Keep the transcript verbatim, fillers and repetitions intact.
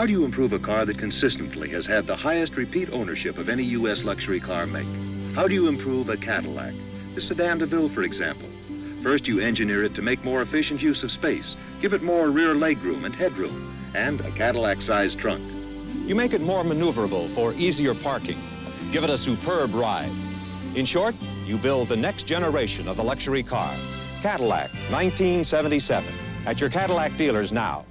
How do you improve a car that consistently has had the highest repeat ownership of any U S luxury car make? How do you improve a Cadillac? The Sedan DeVille, for example. First, you engineer it to make more efficient use of space, give it more rear legroom and headroom, and a Cadillac-sized trunk. You make it more maneuverable for easier parking, give it a superb ride. In short, you build the next generation of the luxury car. Cadillac nineteen seventy-seven, at your Cadillac dealers now.